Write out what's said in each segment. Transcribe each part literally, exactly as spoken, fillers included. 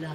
blood.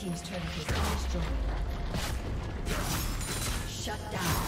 Team's turret is destroyed. Shut down.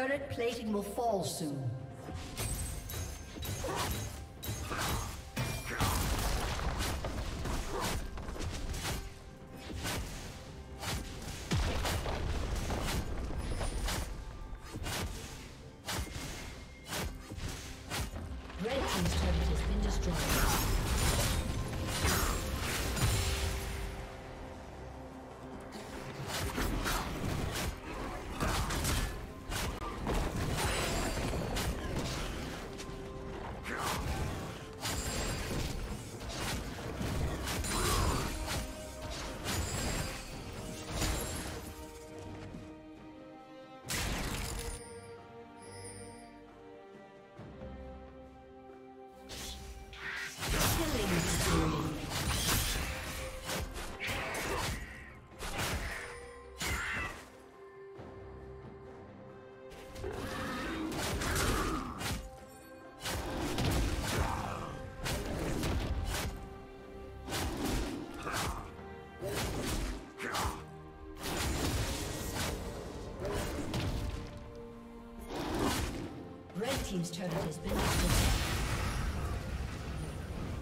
Turret plating will fall soon. Team's turret has been destroyed. Red team's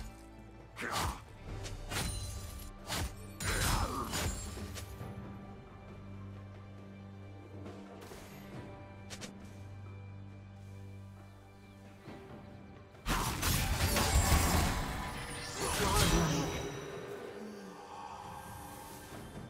been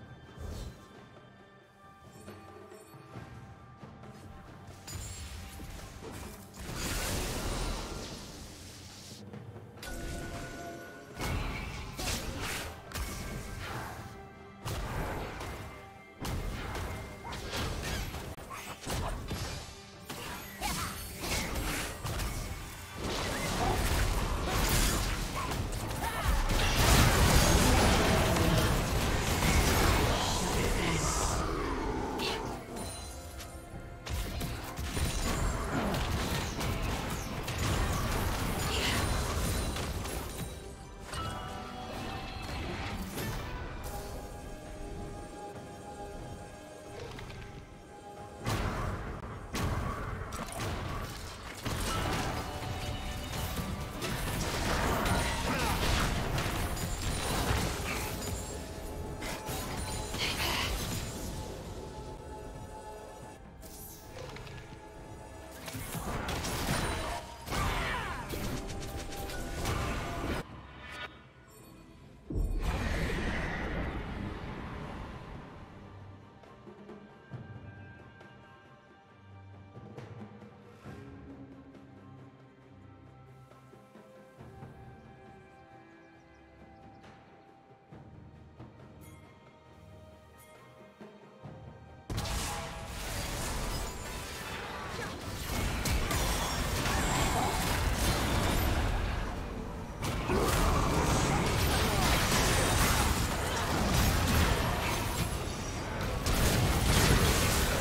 destroyed.